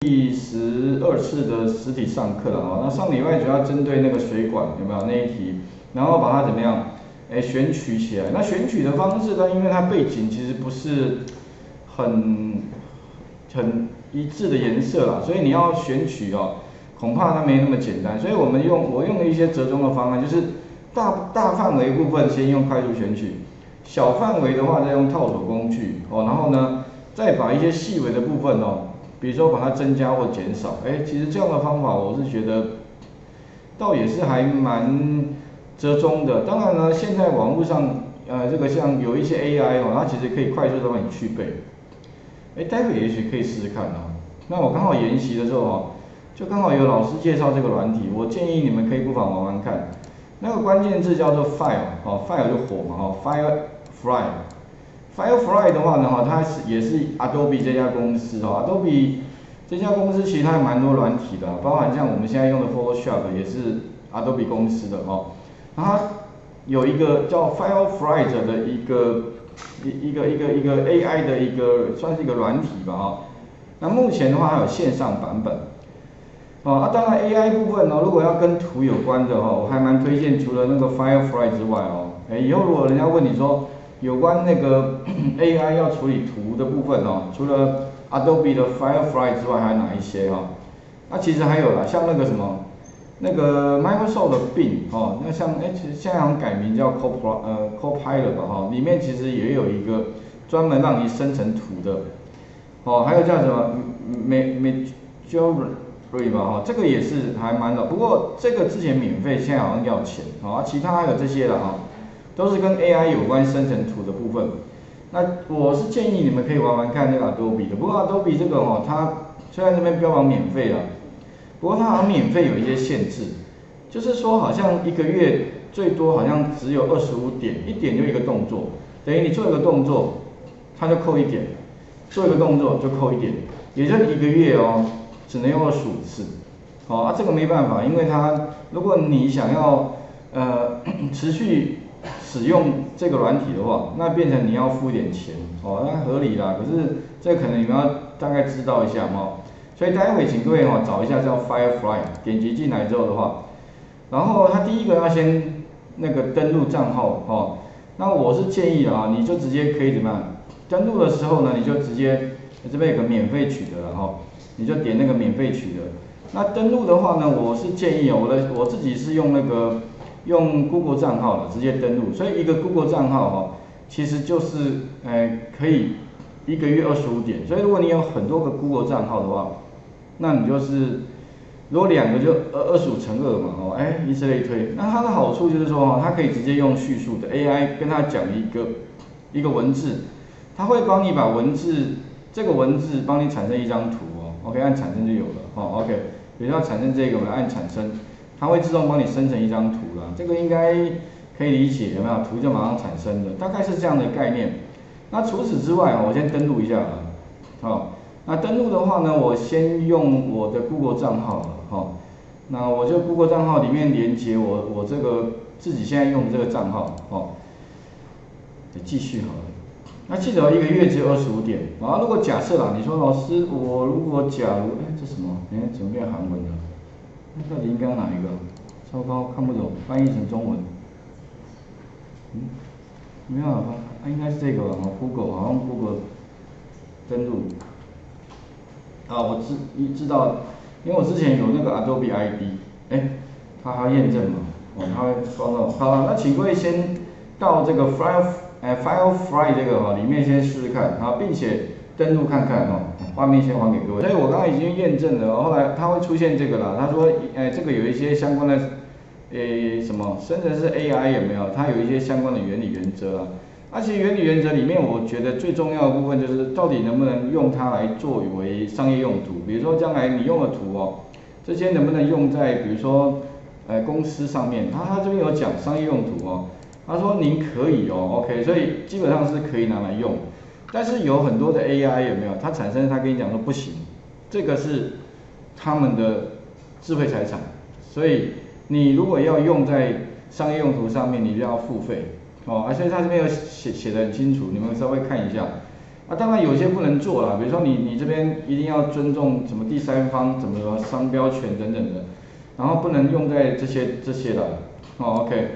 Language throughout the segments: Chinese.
第12次的实体上课了啊，那上礼拜主要针对那个水管有没有那一题，然后把它怎么样，选取起来。那选取的方式呢，因为它背景其实不是很一致的颜色啦，所以你要选取哦，恐怕它没那么简单。所以我用了一些折中的方案，就是大范围部分先用快速选取，小范围的话再用套索工具哦，然后呢再把一些细微的部分哦。 比如说把它增加或减少，其实这样的方法我是觉得，倒也是还蛮折中的。当然呢，现在网络上这个像有一些 AI 哦，它其实可以快速的帮你去背。待会也许可以试试看啊。那我刚好研习的时候哦，就刚好有老师介绍这个软体，我建议你们可以不妨玩玩看。那个关键字叫做 Fire 哦 ，Fire 就火嘛哦 ，Firefly 的话呢，它也是 Adobe 这家公司哦。Adobe 这家公司其实它还蛮多软体的，包含像我们现在用的 Photoshop 也是 Adobe 公司的哦。它有一个叫 Firefly 的一个 AI 的一个算是一个软体吧哦。那目前的话还有线上版本哦。当然 AI 部分呢，如果要跟图有关的哦，我还蛮推荐除了那个 Firefly 之外哦，以后如果人家问你说 有关那个 AI 要处理图的部分哦，除了 Adobe 的 Firefly 之外，还有哪一些哦？那其实还有啦，像那个什么，那个 Microsoft 的 Bing 哦，那像其实现在好像改名叫 Copilot 吧哈，里面其实也有一个专门让你生成图的哦，还有叫什么 Midjourney 吧哈，这个也是还蛮的，不过这个之前免费，现在好像要钱哦，其他还有这些了哈。 都是跟 AI 有关生成图的部分，那我是建议你们可以玩玩看这个 Adobe 的。不过 Adobe 这个哦，它虽然这边标榜免费了，不过它好像免费有一些限制，就是说好像一个月最多好像只有25点，一点就一个动作，等于你做一个动作，它就扣一点，做一个动作就扣一点，也就一个月哦，只能用25次。好、啊，这个没办法，因为它如果你想要持续 使用这个软体的话，那变成你要付一点钱哦，那合理啦。可是这可能你们要大概知道一下嘛。所以待会请各位哦找一下叫 Firefly， 点击进来之后的话，然后它第一个要先那个登录账号哦。那我是建议啊，你就直接可以怎么样？登录的时候呢，你就直接这边有个免费取得哈、哦，你就点那个免费取得。那登录的话呢，我是建议哦，我自己是用那个。 用 Google 账号了，直接登录，所以一个 Google 账号哦，其实就是可以一个月25点，所以如果你有很多个 Google 账号的话，那你就是如果2个就25乘2嘛哦，以此类推。那它的好处就是说哦，它可以直接用叙述的 AI 跟它讲一个文字，它会帮你把这个文字帮你产生一张图哦 ，OK 按产生就有了哦 ，OK 比如要产生这个，我们按产生。 它会自动帮你生成一张图啦，这个应该可以理解，有没有？图就马上产生的，大概是这样的概念。那除此之外，我先登录一下啊。好，那登录的话呢，我先用我的 Google 账号了。好，那我就 Google 账号里面连接我这个自己现在用的这个账号。好，继续好了。那记得一个月只有25点。啊，如果假设啦，你说老师，我如果假如这什么？怎么变韩文了？ 那到底应该哪一个？糟糕，看不懂，翻译成中文。没有，应该是这个吧？哦 ，Google， 好像 Google 登录。啊，我知道，因为我之前有那个 Adobe ID， 它还要验证嘛，它会放到。好，那请各位先到这个 Firefly 这个里面先试试看，好，并且 登录看看哦，画面先还给各位。所以我刚刚已经验证了，后来它会出现这个啦。他说，这个有一些相关的，什么生成式 AI 有没有？它有一些相关的原理原则啊。而且原理原则里面，我觉得最重要的部分就是到底能不能用它来作为商业用途。比如说将来你用的图哦，这些能不能用在比如说，公司上面？他这边有讲商业用途哦，他说您可以哦 ，OK， 所以基本上是可以拿来用。 但是有很多的 AI 有没有？它产生，它跟你讲说不行，这个是他们的智慧财产，所以你如果要用在商业用途上面，你就要付费哦。而且它这边有写的很清楚，你们稍微看一下，那当然有些不能做啦，比如说你这边一定要尊重什么第三方、什么商标权等等的，然后不能用在这些啦。哦 ，OK，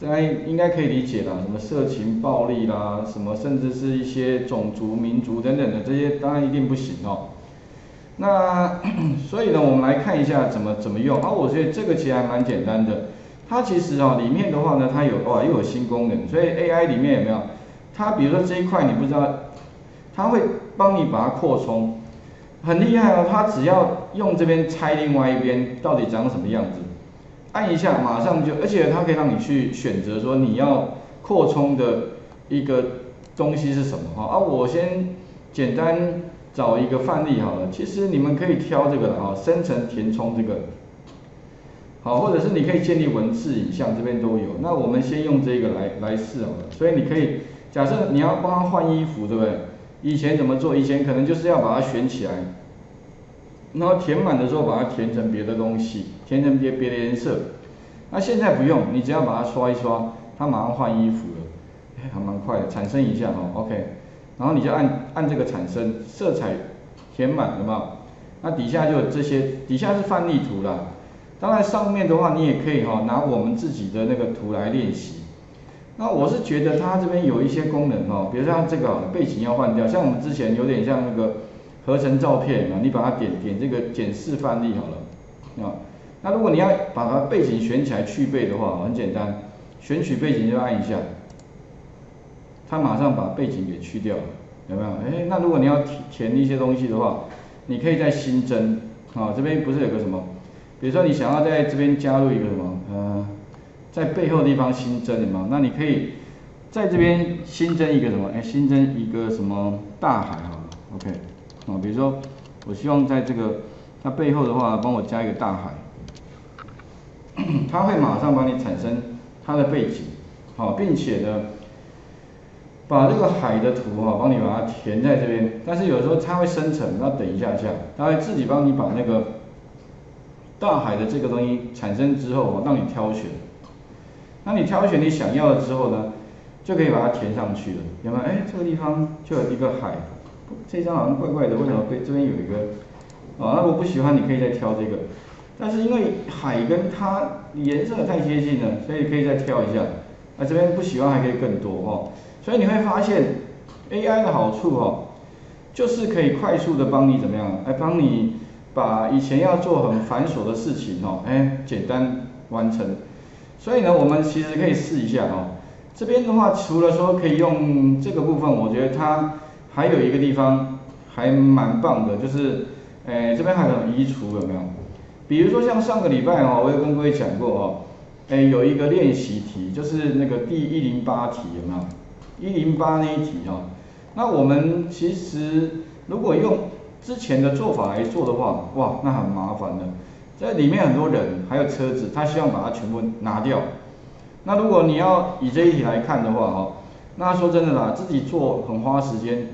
大家应该可以理解啦，什么色情暴力啦，什么甚至是一些种族、民族等等的这些，当然一定不行哦。 那所以呢，我们来看一下怎么用啊？我觉得这个其实还蛮简单的。它其实啊、里面的话呢，它有又有新功能，所以 AI 里面有没有？它比如说这一块你不知道，它会帮你把它扩充，很厉害哦。它只要用这边拆另外一边，到底长什么样子，按一下马上就，而且它可以让你去选择说你要扩充的一个东西是什么哈啊。我先简单。 找一个范例好了，其实你们可以挑这个啊，生成填充这个，好，或者是你可以建立文字、影像，这边都有。那我们先用这个来试好了。所以你可以假设你要帮他换衣服，对不对？以前怎么做？以前可能就是要把它选起来，然后填满的时候把它填成别的东西，填成别的颜色。那现在不用，你只要把它刷一刷，它马上换衣服了，哎，还蛮快的，产生一下哦 ，OK。 然后你就按这个产生色彩填满，有没有？那底下就有这些，底下是范例图啦。当然上面的话，你也可以拿我们自己的那个图来练习。那我是觉得它这边有一些功能比如像这个背景要换掉，像我们之前有点像那个合成照片嘛，你把它点这个检视范例好了啊。那如果你要把它背景选起来去背的话，很简单，选取背景就按一下。 它马上把背景给去掉了，有没有？哎，那如果你要填一些东西的话，你可以再新增啊、这边不是有个什么？比如说你想要在这边加入一个什么？在背后的地方新增什么？那你可以在这边新增一个什么？哎，新增一个什么大海好了 ，OK 啊、比如说我希望在这个它背后的话，帮我加一个大海，它会马上帮你产生它的背景，好、并且呢。 把这个海的图帮你把它填在这边，但是有时候它会生成，那等一下它会自己帮你把那个大海的这个东西产生之后让你挑选，那你挑选你想要的之后呢，就可以把它填上去了，有没有？哎，这个地方就有一个海，这张好像怪怪的，为什么对这边有一个？那如果不喜欢你可以再挑这个，但是因为海跟它颜色太接近了，所以可以再挑一下。那这边不喜欢还可以更多所以你会发现 ，AI 的好处就是可以快速的帮你怎么样，来帮你把以前要做很繁琐的事情简单完成。所以呢，我们其实可以试一下这边的话，除了说可以用这个部分，我觉得它还有一个地方还蛮棒的，就是这边还有移除有没有？比如说像上个礼拜我有跟各位讲过有一个练习题，就是那个第108题有没有？ 108那一题那我们其实如果用之前的做法来做的话，哇，那很麻烦的。在里面很多人还有车子，他希望把它全部拿掉。那如果你要以这一题来看的话，那说真的啦，自己做很花时间。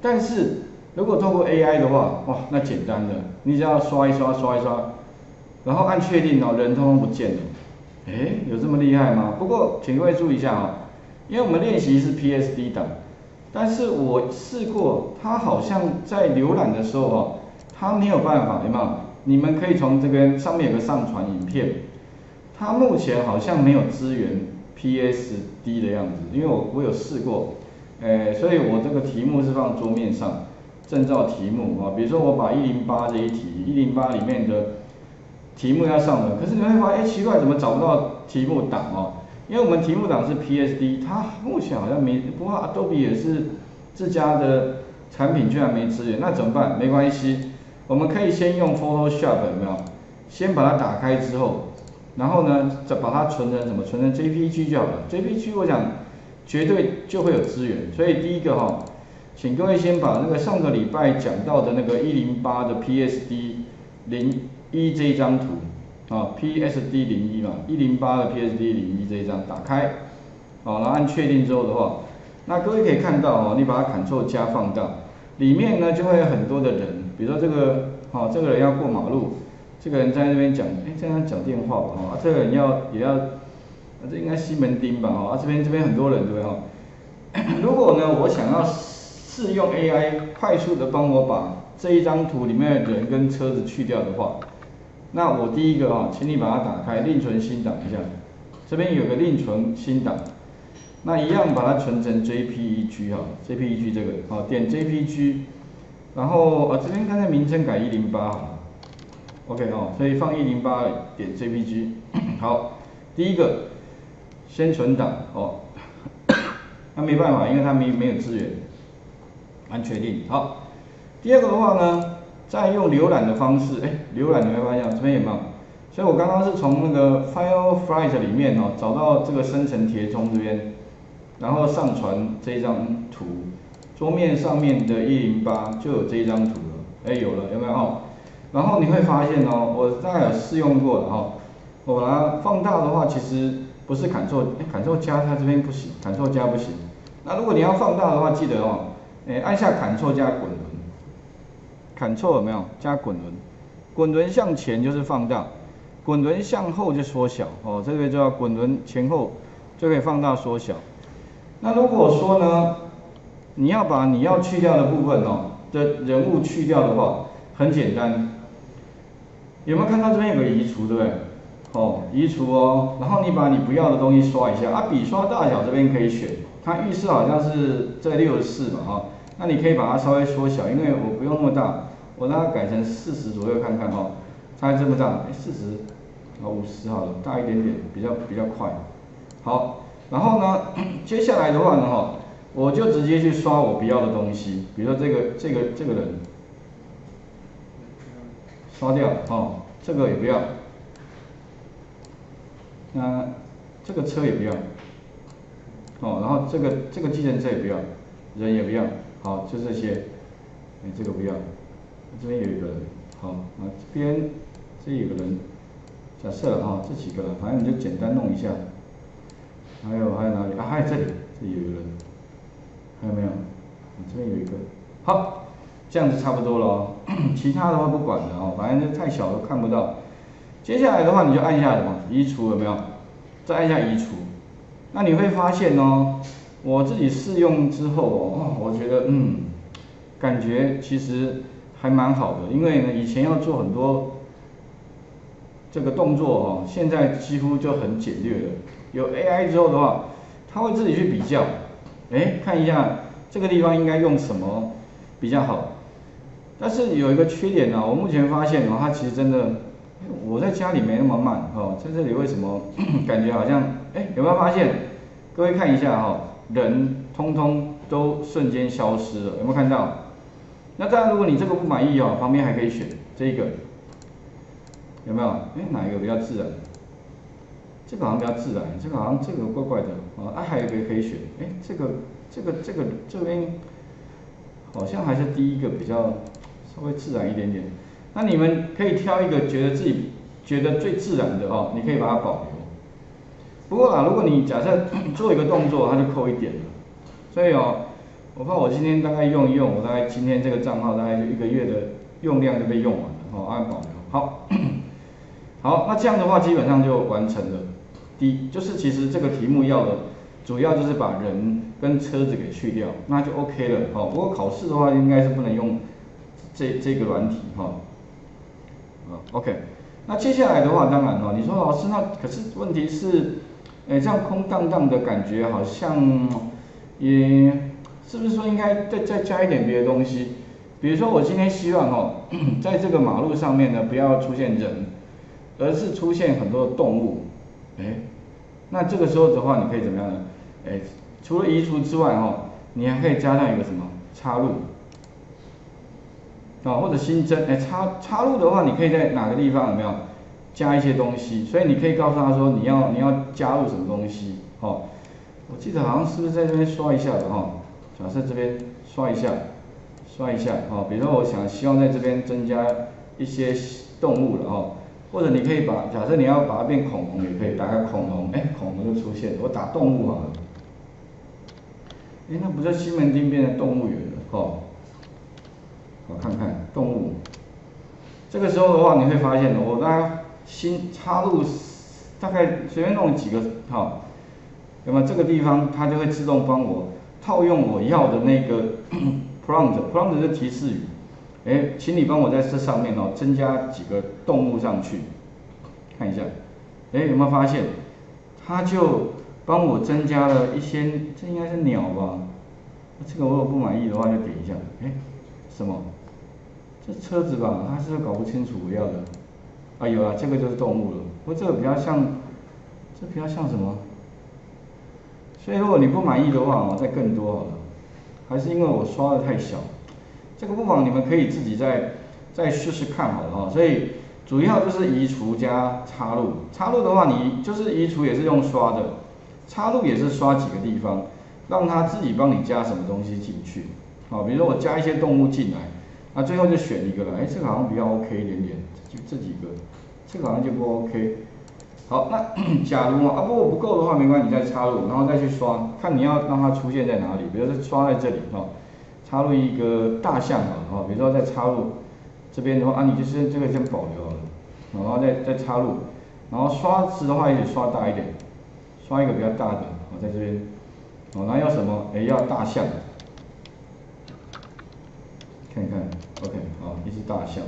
但是如果透过 AI 的话，哇，那简单的，你只要刷一刷，刷一刷，然后按确定人通通不见了。哎，有这么厉害吗？不过请各位注意一下因为我们练习是 PSD 档，但是我试过，它好像在浏览的时候它没有办法，有没有？你们可以从这边上面有个上传影片，它目前好像没有支援 PSD 的样子，因为我有试过，所以我这个题目是放桌面上，证照题目比如说我把108这一题， 108里面的题目要上了，可是你会发现，奇怪，怎么找不到题目档因为我们题目档是 PSD， 它目前好像没，不过 Adobe 也是自家的产品居然没支援，那怎么办？没关系，我们可以先用 Photoshop 有没有？先把它打开之后，然后呢再把它存成什么？存成 JPG 就好了。JPG 我想绝对就会有支援，所以第一个请各位先把那个上个礼拜讲到的那个108的 PSD01 这一张图。 PSD01 嘛，108的 PSD01 这一张打开，然后按确定之后的话，那各位可以看到你把它 Ctrl 加放大，里面呢就会有很多的人，比如说这个，这个人要过马路，这个人在那边讲，在那讲电话吧，这个人也要，这应该西门町吧，这边很多人对不对？如果呢，我想要是用 AI 快速的帮我把这一张图里面的人跟车子去掉的话，那我第一个啊，请你把它打开，另存新档一下。这边有个另存新档，那一样把它存成 JPG 哈 ，JPG 这个好，点 JPG， 然后这边刚才名称改108哈 ，OK 哦，所以放108点 JPG， 好，第一个先存档哦，那没办法，因为它没有资源，按确定好。第二个的话呢，再用浏览的方式，浏览你会发现这边有没有？所以我刚刚是从那个 Firefly 里面哦找到这个生成填充这边，然后上传这一张图，桌面上面的108就有这一张图了，有了有没有哦？然后你会发现哦，我大概有试用过了哦，我把它放大的话，其实不是 Ctrl 加它这边不行 ，Ctrl 加不行。那如果你要放大的话，记得哦，按下 Ctrl 加滚轮 ，Ctrl 有没有加滚轮？滚轮向前就是放大。滚轮向后就缩小哦，这个就要滚轮前后就可以放大缩小。那如果说呢，你要把你要去掉的部分哦的人物去掉的话，很简单。有没有看到这边有个移除，对不对？哦，移除哦，然后你把你不要的东西刷一下啊，笔刷大小这边可以选，它预设好像是在64嘛哈，那你可以把它稍微缩小，因为我不用那么大，我让它改成40左右看看哈，它这么大，40。好，50好了，大一点点，比较快。好，然后呢，接下来的话呢，哈，我就直接去刷我不要的东西，比如说这个人，刷掉，哦，这个也不要，那这个车也不要，哦，然后这个计程车也不要，人也不要，好，就这些，这个不要，这边有一个人，好，啊，这边这有个人。假设了哈，这几个了，反正你就简单弄一下。还有哪里啊？还有这里，这里有一个人，还有没有？这边有一个。好，这样子差不多了哦。其他的话不管了哦，反正太小了看不到。接下来的话，你就按一下什么移除有没有？再按一下移除。那你会发现哦，我自己试用之后哦，我觉得感觉其实还蛮好的，因为呢以前要做很多。这个动作哦，现在几乎就很简略了。有 AI 之后的话，它会自己去比较，看一下这个地方应该用什么比较好。但是有一个缺点呢，我目前发现哦，它其实真的，我在家里没那么慢哦，在这里为什么感觉好像有没有发现？各位看一下哈，人通通都瞬间消失了，有没有看到？那当然，如果你这个不满意哦，旁边还可以选这一个。有没有？哪一个比较自然？这个好像比较自然，这个好像这个怪怪的啊。还有一个可以选，这个这边好像还是第一个比较稍微自然一点点。那你们可以挑一个觉得自己觉得最自然的哦，你可以把它保留。不过啊，如果你假设做一个动作，它就扣一点了。所以哦，我怕我今天大概用一用，我大概今天这个账号大概就1个月的用量就被用完了哦，按保留好。好，那这样的话基本上就完成了。就是其实这个题目要的，主要就是把人跟车子给去掉，那就 OK 了哦。不过考试的话应该是不能用这个软体哈。OK。那接下来的话，当然哦，你说老师，那可是问题是，这样空荡荡的感觉好像也是不是说应该再加一点别的东西？比如说我今天希望哦，在这个马路上面呢不要出现人。而是出现很多的动物，那这个时候的话，你可以怎么样呢？除了移除之外，哈，你还可以加上一个什么插入，啊，或者新增，插入的话，你可以在哪个地方有没有加一些东西？所以你可以告诉他说，你要加入什么东西，哦，我记得好像是不是在这边刷一下的哈？假设这边刷一下，哦，比如说我希望在这边增加一些动物了哦。或者你可以假设你要把它变恐龙也可以，打开恐龙，恐龙就出现了。我打动物好了，那不就西门町变成动物园了哦？我看看动物，这个时候的话你会发现，我大概新插入大概随便弄几个哈，那么这个地方它就会自动帮我套用我要的那个 prompt 是提示语，请你帮我在这上面哦增加几个动物上去，看一下，有没有发现，它就帮我增加了一些，这应该是鸟吧？这个我如果不满意的话就点一下，什么？这车子吧，它是搞不清楚我要的，啊有啊，这个就是动物了，不过这个比较像，这比较像什么？ 所以如果你不满意的话，再更多好了，还是因为我刷的太小，这个不妨你们可以自己再试试看好了哈。所以主要就是移除加插入，插入的话你就是移除也是用刷的，插入也是刷几个地方，让它自己帮你加什么东西进去。好，比如说我加一些动物进来，那最后就选一个了，这个好像比较 OK 一点点，就这几个，这个好像就不 OK。 好，那假如啊，如果不够的话，没关系，你再插入，然后再去刷，看你要让它出现在哪里。比如说刷在这里哈，插入一个大象啊，比如说再插入这边的话，你就是这个先保留好了，然后再插入，然后刷子的话也刷大一点，刷一个比较大的，我在这边，哦，那要什么？要大象，看一看 ，OK， 好，一只大象。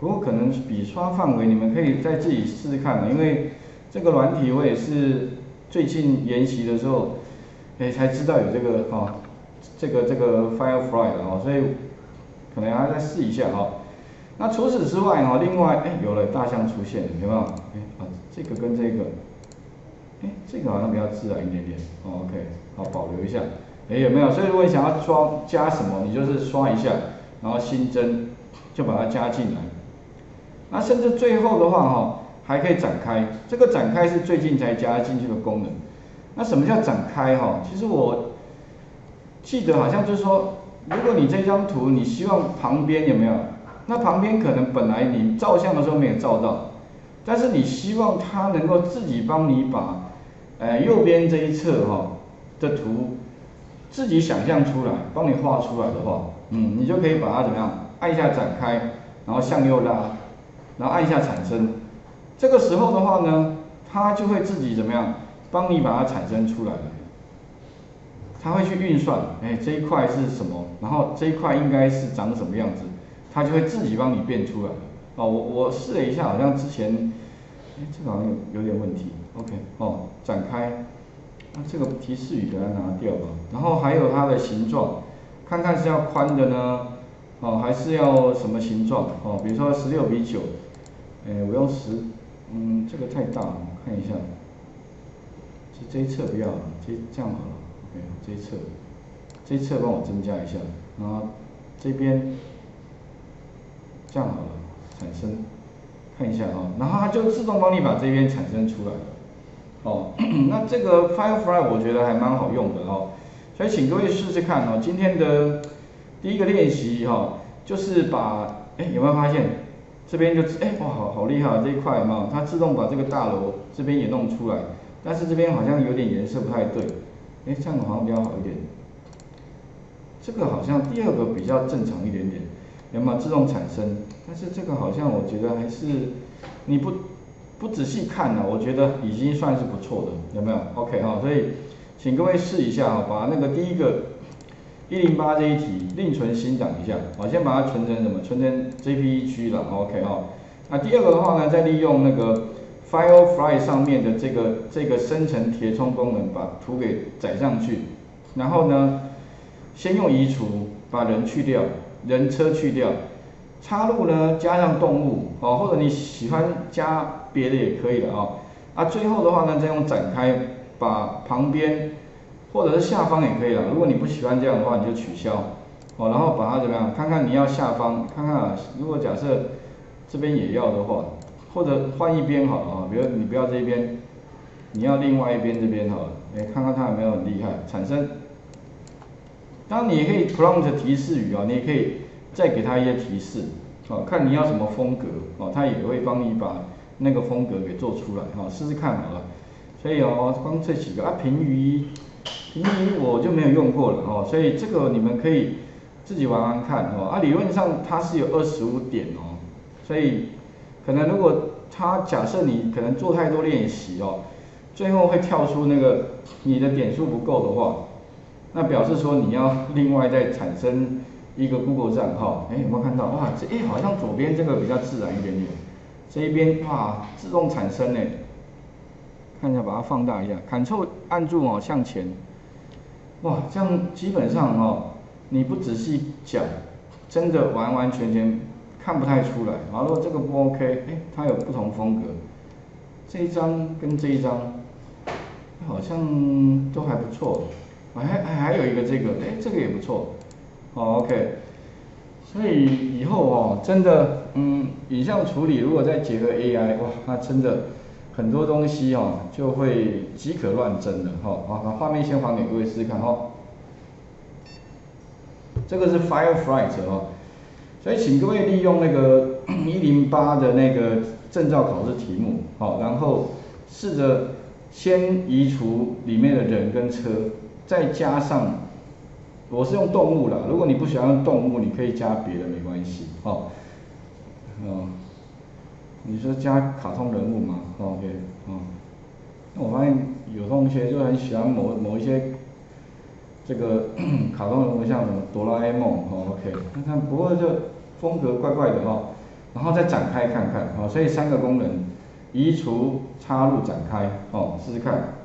不过可能笔刷范围，你们可以再自己试试看嘛，因为这个软体我也是最近研习的时候，才知道有这个哈、这个 Firefly 的哈、所以可能还要再试一下哈、那除此之外哈、另外有了大象出现，有没有？这个跟这个，这个好像比较自然一点点、，OK， 好保留一下，有没有？所以如果你想要加什么，你就是刷一下，然后新增就把它加进来。 那甚至最后的话哈，还可以展开。这个展开是最近才加进去的功能。那什么叫展开哈？其实我记得好像就是说，如果你这张图你希望旁边有没有？那旁边可能本来你照相的时候没有照到，但是你希望它能够自己帮你把，右边这一侧哈的图自己想象出来，帮你画出来的话，你就可以把它怎么样？按一下展开，然后向右拉。 然后按一下产生，这个时候的话呢，它就会自己怎么样，帮你把它产生出来了。它会去运算，这一块是什么，然后这一块应该是长什么样子，它就会自己帮你变出来了。哦，我试了一下，好像之前，这个好像有点问题。OK， 哦，展开，那这个提示语给它拿掉吧。然后还有它的形状，看看是要宽的呢，还是要什么形状？比如说16:9。 我用10，这个太大了，我看一下。这一侧不要了，这样好了 ，OK， 这一侧帮我增加一下，然后这边这样好了，产生，看一下啊，然后它就自动帮你把这边产生出来了。哦，那这个 Firefly 我觉得还蛮好用的哦，所以请各位试试看哦。今天的第一个练习哈，就是把，有没有发现？ 这边就哇，好厉害！这一块嘛，它自动把这个大楼这边也弄出来，但是这边好像有点颜色不太对，这样好像比较好一点。这个好像第二个比较正常一点点，有没有自动产生？但是这个好像我觉得还是你不仔细看呢、我觉得已经算是不错的，有没有 ？OK 哈、所以请各位试一下哈、把那个第一个108这一题另存新档一下，我先把它存成什么？存成 JPG 了 ，OK 哈、那第二个的话呢，再利用那个 Firefly 上面的这个生成填充功能，把图给载上去。然后呢，先用移除把人去掉，人车去掉，插入呢加上动物哦，或者你喜欢加别的也可以了啊、最后的话呢，再用展开把旁边。 或者是下方也可以了。如果你不喜欢这样的话，你就取消哦，然后把它怎么样？看看你要下方，看看、如果假设这边也要的话，或者换一边好了啊，比如你不要这边，你要另外一边这边好了。看看它有没有很厉害产生。当然你也可以 prompt 提示语啊、你也可以再给它一些提示啊、看你要什么风格啊、它也会帮你把那个风格给做出来啊、试试看好了。所以光这几个平移。 平移我就没有用过了哦，所以这个你们可以自己玩玩看哦。理论上它是有25点哦，所以可能如果它假设你可能做太多练习哦，最后会跳出那个你的点数不够的话，那表示说你要另外再产生一个 Google 账号，哎，有没有看到？哇，这哎好像左边这个比较自然一点点，这一边哇自动产生呢。看一下，把它放大一下 ，Ctrl 按住哦，向前。哇，这样基本上哦，你不仔细讲，真的完完全全看不太出来。然后这个不 OK， 哎，它有不同风格，这一张跟这一张好像都还不错。 还有一个这个，哎，这个也不错，好 ，OK。所以以后哦，真的，影像处理如果再结合 AI， 哇，那真的很多东西哦就会即可乱真了哈。好，把画面先还给各位试试看哦。这个是 Firefly 哦，所以请各位利用那个108的那个证照考试题目，好，然后试着先移除里面的人跟车。 再加上，我是用动物啦。如果你不喜欢用动物，你可以加别的没关系。哦，你说加卡通人物吗 ？OK， 哦。那我发现有同学就很喜欢某一些这个卡通人物，像什么哆啦 A 梦，哦 ，OK。那不过就风格怪怪的哦，然后再展开看看哦。所以3个功能：移除、插入、展开哦，试试看。